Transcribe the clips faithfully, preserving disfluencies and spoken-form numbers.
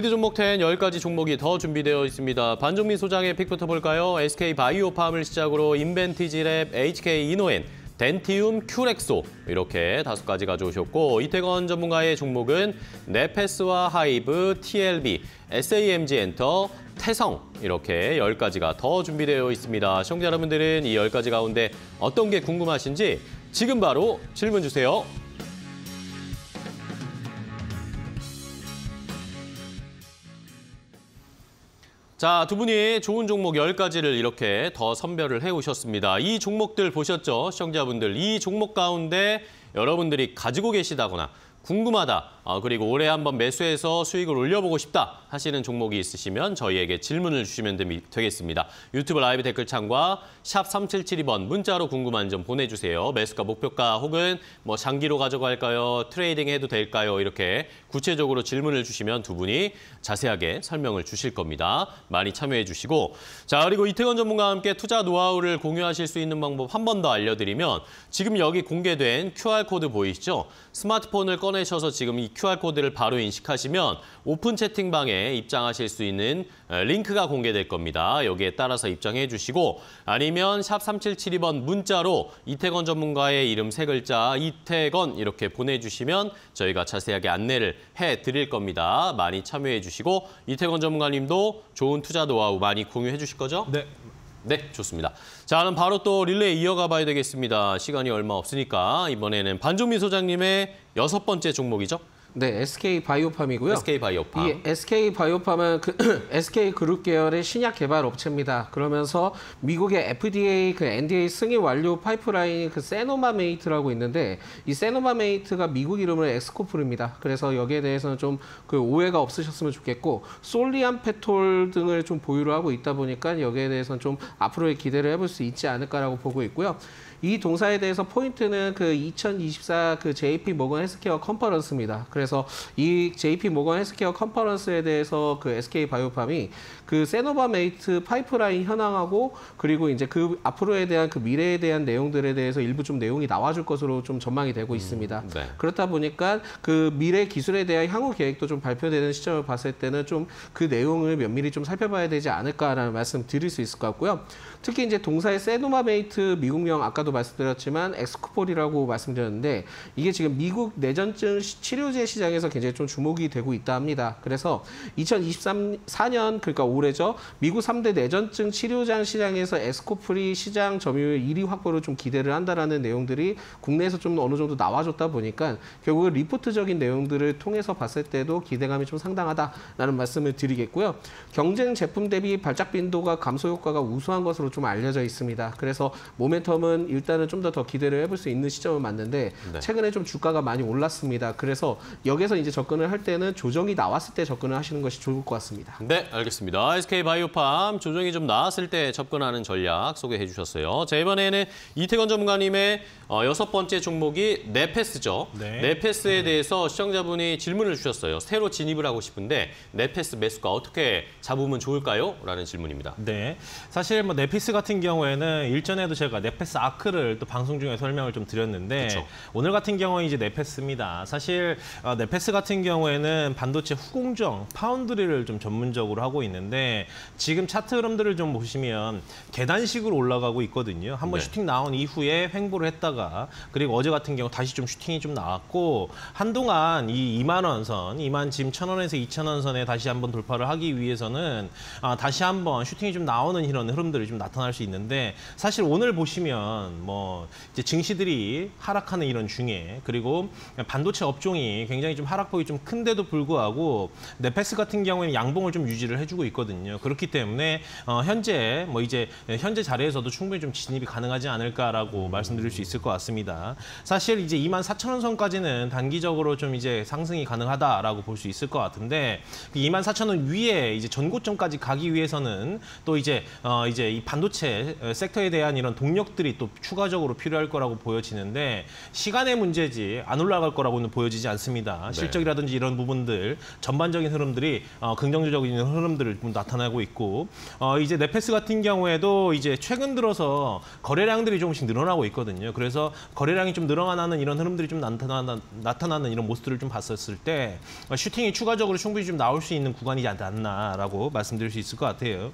피디 종목 텐 열 가지 종목이 더 준비되어 있습니다. 반종민 소장의 픽부터 볼까요? 에스케이 바이오팜을 시작으로 인벤티지 랩, 에이치케이 이노엔, 덴티움, 큐렉소 이렇게 다섯 가지 가져오셨고, 이태건 전문가의 종목은 네패스와 하이브, 티엘비, 에스에이엠지 엔터, 태성 이렇게 열 가지가 더 준비되어 있습니다. 시청자 여러분들은 이 열 가지 가운데 어떤 게 궁금하신지 지금 바로 질문 주세요. 자, 두 분이 좋은 종목 열 가지를 이렇게 더 선별을 해오셨습니다. 이 종목들 보셨죠? 시청자분들, 이 종목 가운데 여러분들이 가지고 계시다거나 궁금하다, 아, 그리고 올해 한번 매수해서 수익을 올려보고 싶다 하시는 종목이 있으시면 저희에게 질문을 주시면 되겠습니다. 유튜브 라이브 댓글창과 샵 삼칠칠이 번 문자로 궁금한 점 보내주세요. 매수가, 목표가 혹은 뭐 장기로 가져갈까요? 트레이딩 해도 될까요? 이렇게 구체적으로 질문을 주시면 두 분이 자세하게 설명을 주실 겁니다. 많이 참여해 주시고, 자, 그리고 이태건 전문가와 함께 투자 노하우를 공유하실 수 있는 방법 한 번 더 알려드리면, 지금 여기 공개된 큐알코드 보이시죠? 스마트폰을 꺼내셔서 지금 이 큐알코드를 바로 인식하시면 오픈 채팅방에 입장하실 수 있는 링크가 공개될 겁니다. 여기에 따라서 입장해 주시고, 아니면 샵 삼칠칠이 번 문자로 이태건 전문가의 이름 세 글자 이태건 이렇게 보내주시면 저희가 자세하게 안내를 해드릴 겁니다. 많이 참여해 주시고, 이태건 전문가님도 좋은 투자 노하우 많이 공유해 주실 거죠? 네. 네, 좋습니다. 자, 그럼 바로 또 릴레이 이어가 봐야 되겠습니다. 시간이 얼마 없으니까 이번에는 반종민 소장님의 여섯 번째 종목이죠? 네, 에스케이 바이오팜이고요. 에스케이 바이오팜. 이 에스케이 바이오팜은 그, 에스케이 그룹 계열의 신약 개발 업체입니다. 그러면서 미국의 에프디에이 그 엔디에이 승인 완료 파이프라인 그 세노마메이트라고 있는데, 이 세노마메이트가 미국 이름은 엑스코플입니다. 그래서 여기에 대해서는 좀 그 오해가 없으셨으면 좋겠고, 솔리안페톨 등을 좀 보유를 하고 있다 보니까 여기에 대해서는 좀 앞으로의 기대를 해볼 수 있지 않을까라고 보고 있고요. 이 동사에 대해서 포인트는 그 이천이십사 그 제이피 모건 헬스케어 컨퍼런스입니다. 그래서 이 제이피 모건 헬스케어 컨퍼런스에 대해서 그 에스케이 바이오팜이 그 세노바메이트 파이프라인 현황하고, 그리고 이제 그 앞으로에 대한 그 미래에 대한 내용들에 대해서 일부 좀 내용이 나와줄 것으로 좀 전망이 되고 있습니다. 음, 네. 그렇다 보니까 그 미래 기술에 대한 향후 계획도 좀 발표되는 시점을 봤을 때는 좀 그 내용을 면밀히 좀 살펴봐야 되지 않을까라는 말씀 드릴 수 있을 것 같고요. 특히 이제 동사의 세노마메이트 미국명, 아까도 말씀드렸지만 엑스코폴이라고 말씀드렸는데, 이게 지금 미국 뇌전증 치료제 시장에서 굉장히 좀 주목이 되고 있다 합니다. 그래서 이천이십사 년, 그러니까 올해죠, 미국 삼 대 뇌전증 치료장 시장에서 엑스코폴이 시장 점유율 일 위 확보를 좀 기대를 한다라는 내용들이 국내에서 좀 어느 정도 나와줬다 보니까 결국은 리포트적인 내용들을 통해서 봤을 때도 기대감이 좀 상당하다라는 말씀을 드리겠고요. 경쟁 제품 대비 발작 빈도가 감소 효과가 우수한 것으로 좀 알려져 있습니다. 그래서 모멘텀은 일단은 좀 더 더 기대를 해볼 수 있는 시점은 맞는데, 네, 최근에 좀 주가가 많이 올랐습니다. 그래서 여기서 이제 접근을 할 때는 조정이 나왔을 때 접근을 하시는 것이 좋을 것 같습니다. 네, 알겠습니다. 에스케이 바이오팜 조정이 좀 나왔을 때 접근하는 전략 소개해 주셨어요. 자, 이번에는 이태건 전문가님의 여섯 번째 종목이 네패스죠. 네. 네패스에 네. 대해서 시청자분이 질문을 주셨어요. 새로 진입을 하고 싶은데 네패스 매수가 어떻게 잡으면 좋을까요? 라는 질문입니다. 네, 사실 뭐 네패스 같은 경우에는 일전에도 제가 네패스 아까 를 또 방송 중에 설명을 좀 드렸는데, 그쵸, 오늘 같은 경우는 이제 네패스입니다. 사실 어, 네패스 같은 경우에는 반도체 후공정 파운드리를 좀 전문적으로 하고 있는데, 지금 차트 흐름들을 좀 보시면 계단식으로 올라가고 있거든요. 한번 네. 슈팅 나온 이후에 횡보를 했다가, 그리고 어제 같은 경우 다시 좀 슈팅이 좀 나왔고, 한동안 이 이만 원 선, 이만 지금 천 원에서 이천 원 선에 다시 한번 돌파를 하기 위해서는 아, 다시 한번 슈팅이 좀 나오는 이런 흐름들이 좀 나타날 수 있는데, 사실 오늘 보시면 뭐 이제 증시들이 하락하는 이런 중에, 그리고 반도체 업종이 굉장히 좀 하락폭이 좀 큰데도 불구하고 네패스 같은 경우에는 양봉을 좀 유지를 해주고 있거든요. 그렇기 때문에 어 현재 뭐 이제 현재 자리에서도 충분히 좀 진입이 가능하지 않을까라고 음. 말씀드릴 수 있을 것 같습니다. 사실 이제 이만 사천 원 선까지는 단기적으로 좀 이제 상승이 가능하다라고 볼 수 있을 것 같은데, 이만 사천 원 위에 이제 전고점까지 가기 위해서는 또 이제 어 이제 이 반도체 섹터에 대한 이런 동력들이 또 추가적으로 필요할 거라고 보여지는데 시간의 문제지 안 올라갈 거라고는 보여지지 않습니다. 네. 실적이라든지 이런 부분들 전반적인 흐름들이 어, 긍정적인 흐름들을 좀 나타나고 있고 어, 이제 네패스 같은 경우에도 이제 최근 들어서 거래량들이 조금씩 늘어나고 있거든요. 그래서 거래량이 좀 늘어나는 이런 흐름들이 좀 나타나는, 나타나는 이런 모습들을 좀 봤었을 때 슈팅이 추가적으로 충분히 좀 나올 수 있는 구간이지 않나라고 말씀드릴 수 있을 것 같아요.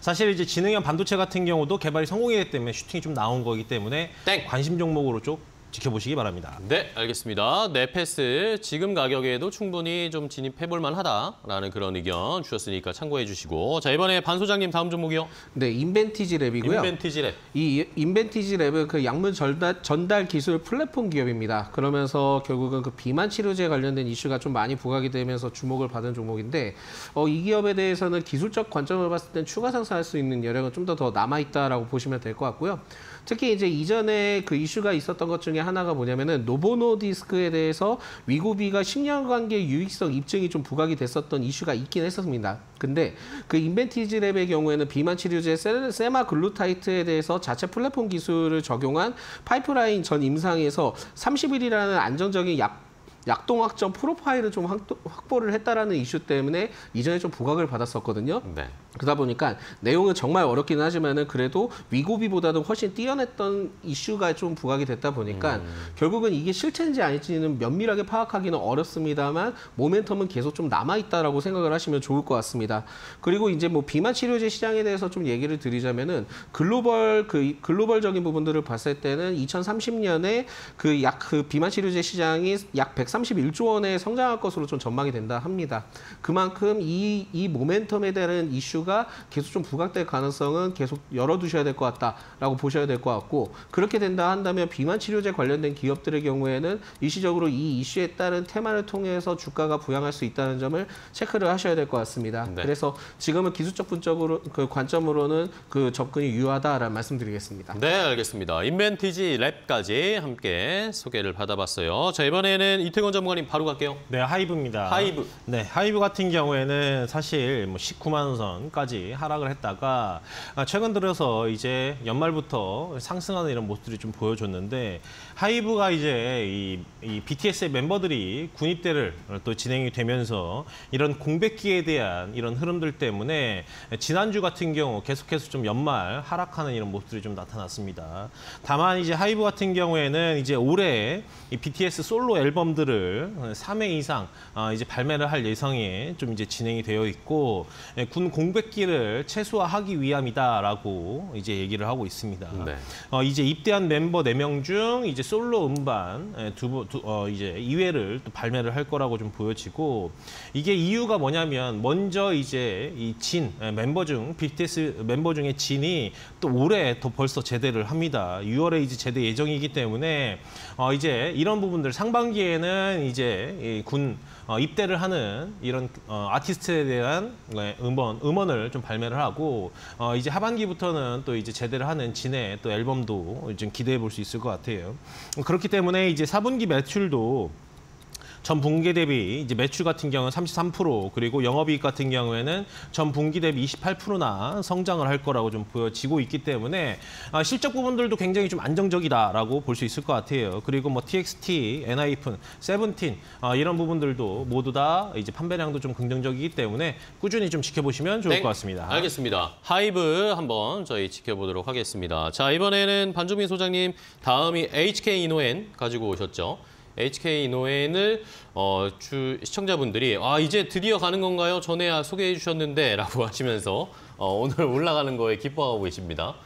사실 이제 지능형 반도체 같은 경우도 개발이 성공이기 때문에 슈팅이 좀 나온 거기 때문에 땡. 관심 종목으로 좀 지켜보시기 바랍니다. 네, 알겠습니다. 네패스 지금 가격에도 충분히 좀 진입해볼 만하다라는 그런 의견 주셨으니까 참고해 주시고 자 이번에 반 소장님 다음 종목이요. 네, 인벤티지 랩이고요. 인벤티지 랩. 이 인벤티지 랩은 그 약물 전달, 전달 기술 플랫폼 기업입니다. 그러면서 결국은 그 비만 치료제 관련된 이슈가 좀 많이 부각이 되면서 주목을 받은 종목인데 어, 이 기업에 대해서는 기술적 관점을 봤을 땐 추가 상승할 수 있는 여력은 좀 더 더 남아 있다라고 보시면 될 것 같고요. 특히 이제 이전에 그 이슈가 있었던 것 중에 하나가 뭐냐면은 노보노디스크에 대해서 위고비가 십 년 관계 유익성 입증이 좀 부각이 됐었던 이슈가 있긴 했었습니다. 근데 그 인벤티지 랩의 경우에는 비만 치료제 세마글루타이트에 대해서 자체 플랫폼 기술을 적용한 파이프라인 전 임상에서 삼십 일이라는 안정적인 약 약동학적 프로파일을 좀 확보를 했다라는 이슈 때문에 이전에 좀 부각을 받았었거든요. 네. 그러다 보니까 내용은 정말 어렵긴 하지만은 그래도 위고비보다는 훨씬 뛰어났던 이슈가 좀 부각이 됐다 보니까 음. 결국은 이게 실체인지 아닐지는 면밀하게 파악하기는 어렵습니다만 모멘텀은 계속 좀 남아있다라고 생각을 하시면 좋을 것 같습니다. 그리고 이제 뭐 비만 치료제 시장에 대해서 좀 얘기를 드리자면은 글로벌 그 글로벌적인 부분들을 봤을 때는 이천삼십 년에 그 약 그 비만 치료제 시장이 약 백삼십일 조 원에 성장할 것으로 좀 전망이 된다 합니다. 그만큼 이, 이 모멘텀에 대한 이슈가 계속 좀 부각될 가능성은 계속 열어두셔야 될 것 같다라고 보셔야 될 것 같고 그렇게 된다 한다면 비만 치료제 관련된 기업들의 경우에는 일시적으로 이 이슈에 따른 테마를 통해서 주가가 부양할 수 있다는 점을 체크를 하셔야 될 것 같습니다. 네. 그래서 지금은 기술적 분적으로 그 관점으로는 그 접근이 유효하다라는 말씀드리겠습니다. 네, 알겠습니다. 인벤티지 랩까지 함께 소개를 받아봤어요. 자 이번에는 이태건 전문가님 바로 갈게요. 네, 하이브입니다. 하이브. 네, 하이브 같은 경우에는 사실 뭐 십구만 원선까지 하락을 했다가 최근 들어서 이제 연말부터 상승하는 이런 모습들이 좀 보여줬는데 하이브가 이제 이, 이 비티에스의 멤버들이 군입대를 또 진행이 되면서 이런 공백기에 대한 이런 흐름들 때문에 지난주 같은 경우 계속해서 좀 연말 하락하는 이런 모습들이 좀 나타났습니다. 다만 이제 하이브 같은 경우에는 이제 올해 이 비티에스 솔로 앨범들 삼 회 이상 이제 발매를 할 예정에 좀 이제 진행이 되어 있고 군 공백기를 최소화하기 위함이다라고 이제 얘기를 하고 있습니다. 네. 어, 이제 입대한 멤버 네 명 중 이제 솔로 음반 두, 두 어, 이제 이 회를 또 발매를 할 거라고 좀 보여지고 이게 이유가 뭐냐면 먼저 이제 이 진 멤버 중 비티에스 멤버 중에 진이 또 올해 더 벌써 제대를 합니다. 유월에 이제 제대 예정이기 때문에 어, 이제 이런 부분들 상반기에는 이제 군 어, 입대를 하는 이런 어, 아티스트에 대한 음원 음원을 좀 발매를 하고 어, 이제 하반기부터는 또 이제 제대를 하는 진의 또 앨범도 좀 기대해 볼 수 있을 것 같아요. 그렇기 때문에 이제 사 분기 매출도 전 분기 대비 이제 매출 같은 경우는 삼십삼 퍼센트 그리고 영업이익 같은 경우에는 전 분기 대비 이십팔 퍼센트나 성장을 할 거라고 좀 보여지고 있기 때문에 실적 부분들도 굉장히 좀 안정적이다라고 볼 수 있을 것 같아요. 그리고 뭐 티엑스티, 엔하이픈, 세븐틴 이런 부분들도 모두 다 이제 판매량도 좀 긍정적이기 때문에 꾸준히 좀 지켜보시면 좋을 네. 것 같습니다. 알겠습니다. 하이브 한번 저희 지켜보도록 하겠습니다. 자 이번에는 반종민 소장님 다음이 에이치케이 이노엔 가지고 오셨죠? 에이치케이 이노엔을 어, 주, 시청자분들이 아 이제 드디어 가는 건가요? 전에 소개해 주셨는데 라고 하시면서 어, 오늘 올라가는 거에 기뻐하고 계십니다.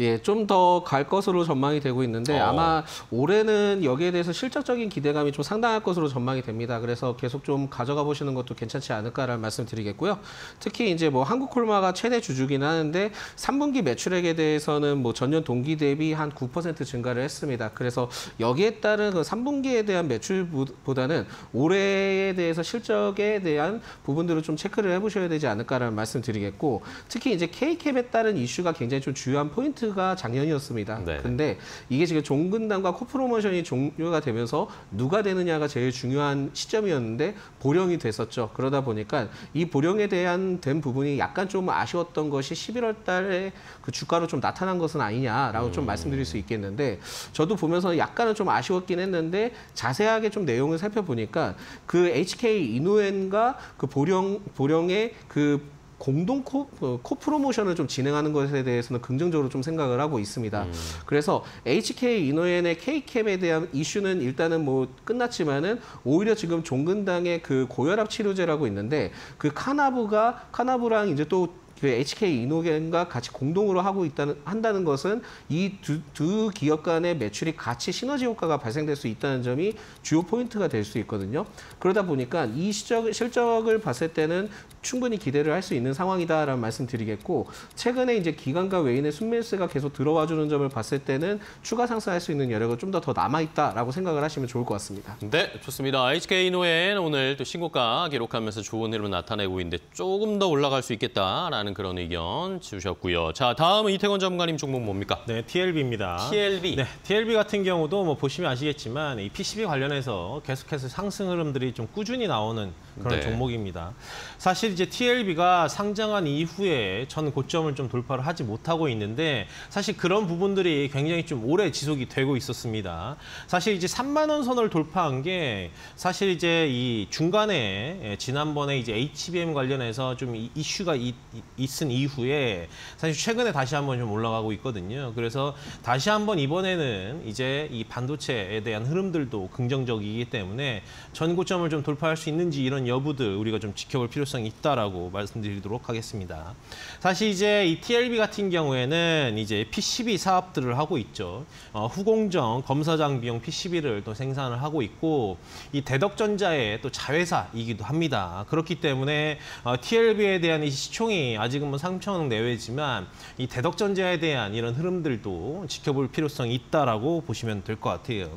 예, 좀 더 갈 것으로 전망이 되고 있는데 어. 아마 올해는 여기에 대해서 실적적인 기대감이 좀 상당할 것으로 전망이 됩니다. 그래서 계속 좀 가져가 보시는 것도 괜찮지 않을까라는 말씀드리겠고요. 특히 이제 뭐 한국콜마가 최대 주주긴 하는데 삼 분기 매출액에 대해서는 뭐 전년 동기 대비 한 구 퍼센트 증가를 했습니다. 그래서 여기에 따른 그 삼 분기에 대한 매출보다는 올해에 대해서 실적에 대한 부분들을 좀 체크를 해보셔야 되지 않을까라는 말씀드리겠고 특히 이제 K캡에 따른 이슈가 굉장히 좀 주요한 포인트 사 퍼센트가 작년이었습니다. 네. 근데 이게 지금 종근당과 코프로모션이 종료가 되면서 누가 되느냐가 제일 중요한 시점이었는데 보령이 됐었죠. 그러다 보니까 이 보령에 대한 된 부분이 약간 좀 아쉬웠던 것이 십일월 달에 그 주가로 좀 나타난 것은 아니냐라고 음. 좀 말씀드릴 수 있겠는데, 저도 보면서 약간은 좀 아쉬웠긴 했는데 자세하게 좀 내용을 살펴보니까 그 에이치케이 이노엔과 그 보령 보령의 그 공동 코, 코프로모션을 좀 진행하는 것에 대해서는 긍정적으로 좀 생각을 하고 있습니다. 음. 그래서 에이치케이 이노엔의 K캠에 대한 이슈는 일단은 뭐 끝났지만은 오히려 지금 종근당의 그 고혈압 치료제라고 있는데 그 카나브가 카나브랑 이제 또 그 에이치케이 이노엔과 같이 공동으로 하고 있다는 한다는 것은 이 두 두 기업 간의 매출이 같이 시너지 효과가 발생될 수 있다는 점이 주요 포인트가 될 수 있거든요. 그러다 보니까 이 실적, 실적을 봤을 때는 충분히 기대를 할 수 있는 상황이다라는 말씀드리겠고, 최근에 이제 기관과 외인의 순매수가 계속 들어와주는 점을 봤을 때는 추가 상승할 수 있는 여력은 좀 더 더 남아 있다라고 생각을 하시면 좋을 것 같습니다. 네, 좋습니다. 에이치케이 이노엔 오늘 또 신고가 기록하면서 좋은 흐름을 나타내고 있는데 조금 더 올라갈 수 있겠다라는. 그런 의견 주셨고요. 자, 다음은 이태건 전문가님 종목 뭡니까? 네, 티엘비입니다. 티엘비. 네, 티엘비 같은 경우도 뭐 보시면 아시겠지만 이 피씨비 관련해서 계속해서 상승 흐름들이 좀 꾸준히 나오는 그런 네. 종목입니다. 사실 이제 티엘비가 상장한 이후에 전 고점을 좀 돌파를 하지 못하고 있는데 사실 그런 부분들이 굉장히 좀 오래 지속이 되고 있었습니다. 사실 이제 삼만 원 선을 돌파한 게 사실 이제 이 중간에 지난번에 이제 에이치비엠 관련해서 좀 이슈가 이, 있은 이후에 사실 최근에 다시 한번 좀 올라가고 있거든요. 그래서 다시 한번 이번에는 이제 이 반도체에 대한 흐름들도 긍정적이기 때문에 전 고점을 좀 돌파할 수 있는지 이런 여부들 우리가 좀 지켜볼 필요성이 있다라고 말씀드리도록 하겠습니다. 사실 이제 이 티엘비 같은 경우에는 이제 피씨비 사업들을 하고 있죠. 어, 후공정 검사장 비용 피씨비를 또 생산을 하고 있고 이 대덕전자의 또 자회사이기도 합니다. 그렇기 때문에 어, 티엘비에 대한 이 시총이 아직은 뭐 삼천 억 내외지만 이 대덕전자에 대한 이런 흐름들도 지켜볼 필요성이 있다라고 보시면 될 것 같아요.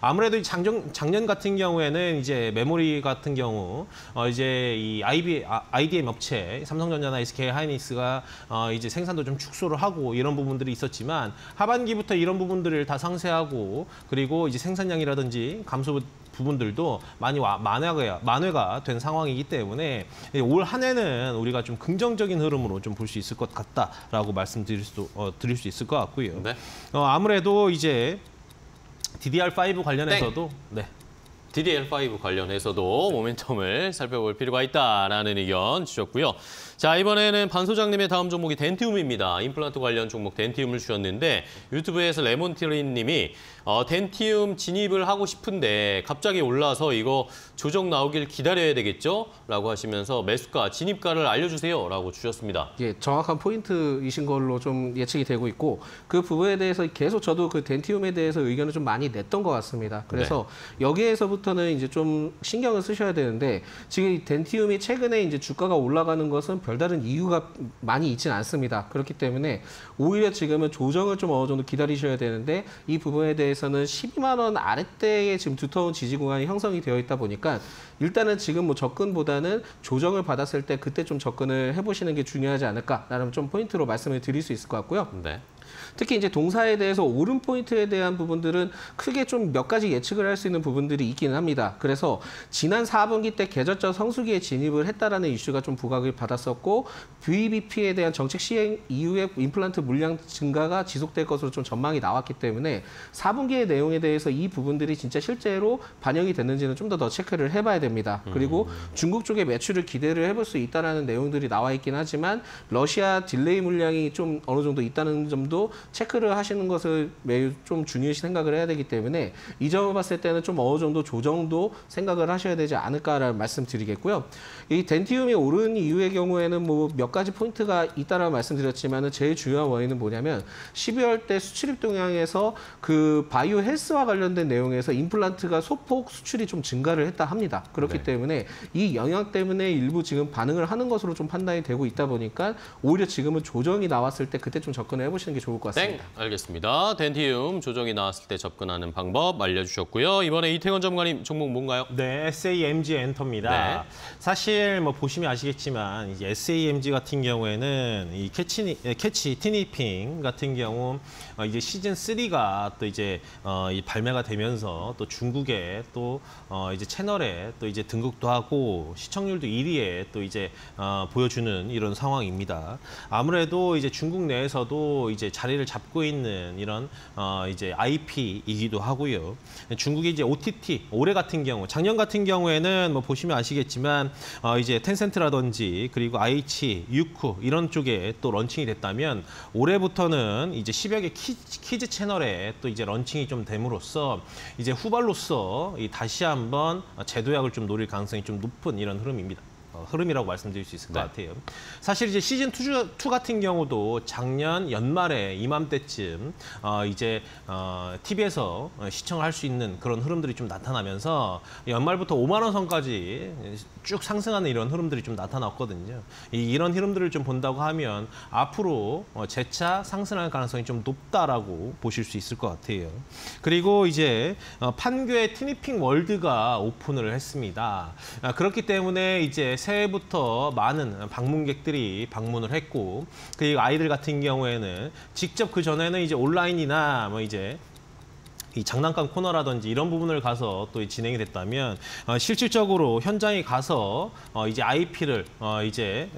아무래도 작년 작년 같은 경우에는 이제 메모리 같은 경우 어 이제 이 아이디엠 업체 삼성전자나 에스케이 하이닉스가 어 이제 생산도 좀 축소를 하고 이런 부분들이 있었지만 하반기부터 이런 부분들을 다 상쇄하고 그리고 이제 생산량이라든지 감소 부분들도 많이 만회가, 만회가 된 상황이기 때문에 올 한 해는 우리가 좀 긍정적인 흐름으로 좀 볼 수 있을 것 같다라고 말씀드릴 수 어, 드릴 수 있을 것 같고요. 네. 어, 아무래도 이제 디디알 파이브 관련해서도 네. 디디알 파이브 관련해서도 모멘텀을 살펴볼 필요가 있다라는 의견 주셨고요. 자, 이번에는 반 소장님의 다음 종목이 덴티움입니다. 임플란트 관련 종목 덴티움을 주셨는데 유튜브에서 레몬티린님이 어, 덴티움 진입을 하고 싶은데 갑자기 올라서 이거 조정 나오길 기다려야 되겠죠? 라고 하시면서 매수가, 진입가를 알려주세요. 라고 주셨습니다. 예, 정확한 포인트이신 걸로 좀 예측이 되고 있고 그 부분에 대해서 계속 저도 그 덴티움에 대해서 의견을 좀 많이 냈던 것 같습니다. 그래서 네. 여기에서부터 부터는 이제 좀 신경을 쓰셔야 되는데 지금 이 덴티움이 최근에 이제 주가가 올라가는 것은 별다른 이유가 많이 있지는 않습니다. 그렇기 때문에 오히려 지금은 조정을 좀 어느 정도 기다리셔야 되는데 이 부분에 대해서는 십이만 원 아래대에 지금 두터운 지지 구간이 형성이 되어 있다 보니까 일단은 지금 뭐 접근보다는 조정을 받았을 때 그때 좀 접근을 해보시는 게 중요하지 않을까라는 좀 포인트로 말씀을 드릴 수 있을 것 같고요. 네. 특히 이제 동사에 대해서 오름 포인트에 대한 부분들은 크게 좀 몇 가지 예측을 할 수 있는 부분들이 있기는 합니다. 그래서 지난 사 분기 때 계절적 성수기에 진입을 했다라는 이슈가 좀 부각을 받았었고 브이비피에 대한 정책 시행 이후에 임플란트 물량 증가가 지속될 것으로 좀 전망이 나왔기 때문에 사 분기의 내용에 대해서 이 부분들이 진짜 실제로 반영이 됐는지는 좀 더 더 체크를 해봐야 됩니다. 그리고 중국 쪽의 매출을 기대를 해볼 수 있다라는 내용들이 나와 있긴 하지만 러시아 딜레이 물량이 좀 어느 정도 있다는 점도 체크를 하시는 것을 매우 좀 중요시 생각을 해야 되기 때문에 이 점을 봤을 때는 좀 어느 정도 조정도 생각을 하셔야 되지 않을까라는 말씀드리겠고요. 이 덴티움이 오른 이유의 경우에는 뭐 몇 가지 포인트가 있다라고 말씀드렸지만은 제일 중요한 원인은 뭐냐면 십이월 때 수출입 동향에서 그 바이오 헬스와 관련된 내용에서 임플란트가 소폭 수출이 좀 증가를 했다 합니다. 그렇기 네. 때문에 이 영향 때문에 일부 지금 반응을 하는 것으로 좀 판단이 되고 있다 보니까 오히려 지금은 조정이 나왔을 때 그때 좀 접근을 해보시는 게 좋습니다. 좋을 것 같습니다. 땡. 알겠습니다. 덴티움 조정이 나왔을 때 접근하는 방법 알려주셨고요. 이번에 이태건 전문가님 종목 뭔가요? 네, 에스에이엠지 엔터입니다. 네. 사실 뭐 보시면 아시겠지만 이제 에스에이엠지 같은 경우에는 이 캐치 캐치티니핑 같은 경우 이제 시즌 삼가 또 이제 어, 이 발매가 되면서 또 중국에 또 어, 이제 채널에 또 이제 등극도 하고 시청률도 일 위에 또 이제 어, 보여주는 이런 상황입니다. 아무래도 이제 중국 내에서도 이제 자리를 잡고 있는 이런 어, 이제 아이피이기도 하고요. 중국이 이제 오티티 올해 같은 경우, 작년 같은 경우에는 뭐 보시면 아시겠지만 어, 이제 텐센트라든지 그리고 아이치, 유쿠 이런 쪽에 또 런칭이 됐다면 올해부터는 이제 십여 개 키, 키즈 채널에 또 이제 런칭이 좀 됨으로써 이제 후발로서 이 다시 한번 재도약을 좀 노릴 가능성이 좀 높은 이런 흐름입니다. 흐름이라고 말씀드릴 수 있을 네. 것 같아요. 사실 이제 시즌 투 같은 경우도 작년 연말에 이맘때쯤 어 이제 어 티비에서 시청할 수 있는 그런 흐름들이 좀 나타나면서 연말부터 오만 원 선까지 쭉 상승하는 이런 흐름들이 좀 나타났거든요. 이 이런 흐름들을 좀 본다고 하면 앞으로 재차 상승할 가능성이 좀 높다라고 보실 수 있을 것 같아요. 그리고 이제 판교의 티니핑 월드가 오픈을 했습니다. 그렇기 때문에 이제 새해부터 많은 방문객들이 방문을 했고, 그 아이들 같은 경우에는 직접 그 전에는 이제 온라인이나 뭐 이제 이 장난감 코너라든지 이런 부분을 가서 또 진행이 됐다면 어, 실질적으로 현장에 가서 어, 이제 아이피를 어, 이제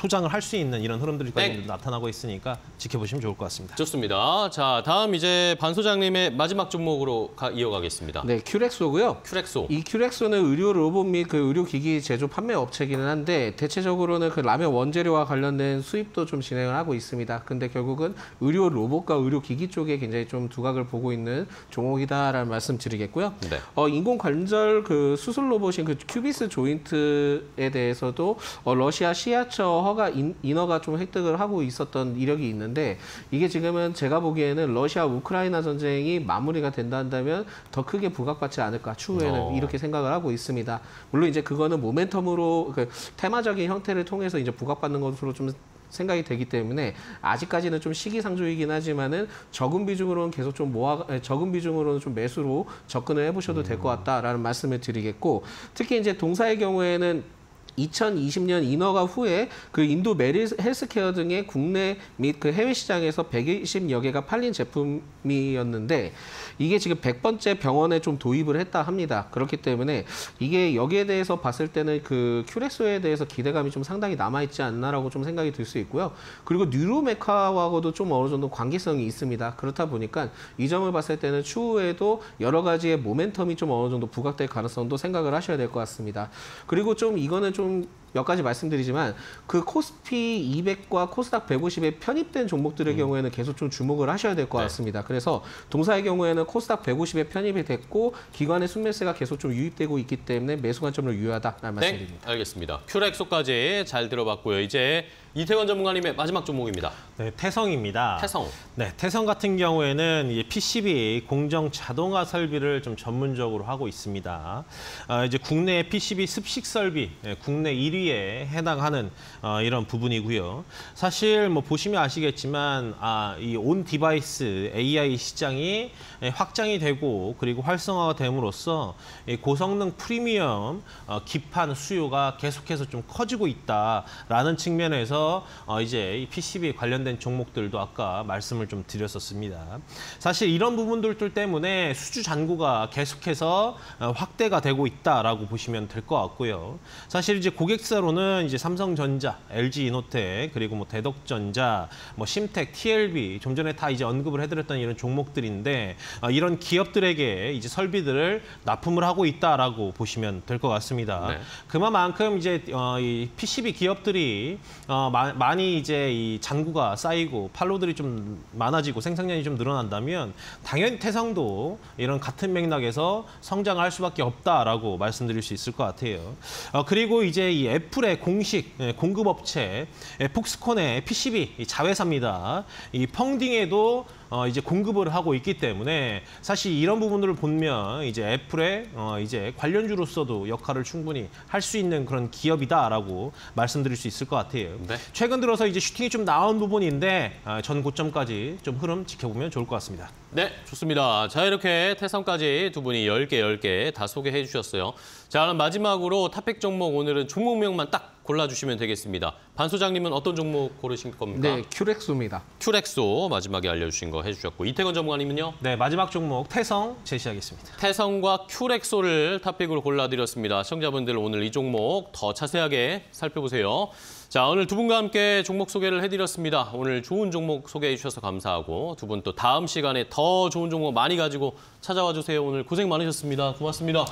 소장을 할 수 있는 이런 흐름들까지 네. 나타나고 있으니까 지켜보시면 좋을 것 같습니다. 좋습니다. 자, 다음 이제 반 소장님의 마지막 종목으로 가, 이어가겠습니다. 네, 큐렉소고요. 큐렉소. 이 큐렉소는 의료 로봇 및 그 의료기기 제조 판매 업체기는 한데 대체적으로는 그 라면 원재료와 관련된 수입도 좀 진행을 하고 있습니다. 근데 결국은 의료 로봇과 의료기기 쪽에 굉장히 좀 두각을 보고 있는 종목이다라는 말씀드리겠고요. 네. 어, 인공관절 그 수술 로봇인 그 큐비스 조인트에 대해서도 어, 러시아 시야처 허가 인, 인허가 좀 획득을 하고 있었던 이력이 있는데 이게 지금은 제가 보기에는 러시아 우크라이나 전쟁이 마무리가 된다 한다면 더 크게 부각받지 않을까 추후에는 어. 이렇게 생각을 하고 있습니다. 물론 이제 그거는 모멘텀으로 그 테마적인 형태를 통해서 이제 부각받는 것으로 좀 생각이 되기 때문에 아직까지는 좀 시기상조이긴 하지만은 적은 비중으로는 계속 좀 모아 적은 비중으로는 좀 매수로 접근을 해보셔도 될 것 같다라는 말씀을 드리겠고, 특히 이제 동사의 경우에는 이천이십 년 인허가 후에 그 인도 메릴 헬스케어 등의 국내 및 그 해외 시장에서 백이십여 개가 팔린 제품이었는데 이게 지금 백 번째 병원에 좀 도입을 했다 합니다. 그렇기 때문에 이게 여기에 대해서 봤을 때는 그 큐렉소에 대해서 기대감이 좀 상당히 남아있지 않나라고 좀 생각이 들 수 있고요. 그리고 뉴로메카하고도 좀 어느 정도 관계성이 있습니다. 그렇다 보니까 이 점을 봤을 때는 추후에도 여러 가지의 모멘텀이 좀 어느 정도 부각될 가능성도 생각을 하셔야 될 것 같습니다. 그리고 좀 이거는 좀 몇 가지 말씀드리지만 그 코스피 이백과 코스닥 백오십에 편입된 종목들의 음. 경우에는 계속 좀 주목을 하셔야 될 것 네. 같습니다. 그래서 동사의 경우에는 코스닥 백오십에 편입이 됐고 기관의 순매수가 계속 좀 유입되고 있기 때문에 매수 관점으로 유효하다라는 네. 말씀드립니다. 알겠습니다. 큐렉소까지 잘 들어봤고요. 이제 이태건 전문가님의 마지막 종목입니다. 네, 태성입니다. 태성. 네, 태성 같은 경우에는 이제 피씨비 공정 자동화 설비를 좀 전문적으로 하고 있습니다. 아, 이제 국내 피씨비 습식 설비 국내 일 위에 해당하는 어, 이런 부분이고요. 사실 뭐 보시면 아시겠지만 아, 이 온 디바이스 에이아이 시장이 확장이 되고 그리고 활성화가 됨으로써 고성능 프리미엄 어, 기판 수요가 계속해서 좀 커지고 있다라는 측면에서 어, 이제 이 피씨비 관련된 종목들도 아까 말씀을 좀 드렸었습니다. 사실 이런 부분들 때문에 수주 잔고가 계속해서 확대가 되고 있다라고 보시면 될 것 같고요. 사실 이제 고객사로는 이제 삼성전자, 엘지 이노텍, 그리고 뭐 대덕전자, 뭐 심텍, 티엘비 좀 전에 다 이제 언급을 해드렸던 이런 종목들인데 어, 이런 기업들에게 이제 설비들을 납품을 하고 있다라고 보시면 될 것 같습니다. 네. 그만큼 이제 어, 이 피씨비 기업들이 어, 많이 이제 이 잔고가 쌓이고 판로들이 좀 많아지고 생산량이 좀 늘어난다면 당연히 태성도 이런 같은 맥락에서 성장할 수밖에 없다라고 말씀드릴 수 있을 것 같아요. 어, 그리고 이제 이 애플의 공식 공급업체 폭스콘의 피씨비 자회사입니다. 이 펑딩에도 어, 이제 공급을 하고 있기 때문에 사실 이런 부분들을 보면 이제 애플의 어, 이제 관련주로서도 역할을 충분히 할 수 있는 그런 기업이다라고 말씀드릴 수 있을 것 같아요. 네. 최근 들어서 이제 슈팅이 좀 나온 부분인데 어, 전 고점까지 좀 흐름 지켜보면 좋을 것 같습니다. 네, 좋습니다. 자, 이렇게 태성까지 두 분이 열 개, 열 개 다 소개해 주셨어요. 자, 그럼 마지막으로 탑픽 종목 오늘은 종목명만 딱 골라주시면 되겠습니다. 반 소장님은 어떤 종목 고르실 겁니까? 네, 큐렉소입니다. 큐렉소 마지막에 알려주신 거 해주셨고 이태건 전문가님은요? 네, 마지막 종목 태성 제시하겠습니다. 태성과 큐렉소를 탑픽으로 골라드렸습니다. 시청자분들 오늘 이 종목 더 자세하게 살펴보세요. 자, 오늘 두 분과 함께 종목 소개를 해드렸습니다. 오늘 좋은 종목 소개해 주셔서 감사하고 두 분 또 다음 시간에 더 좋은 종목 많이 가지고 찾아와 주세요. 오늘 고생 많으셨습니다. 고맙습니다.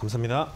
감사합니다.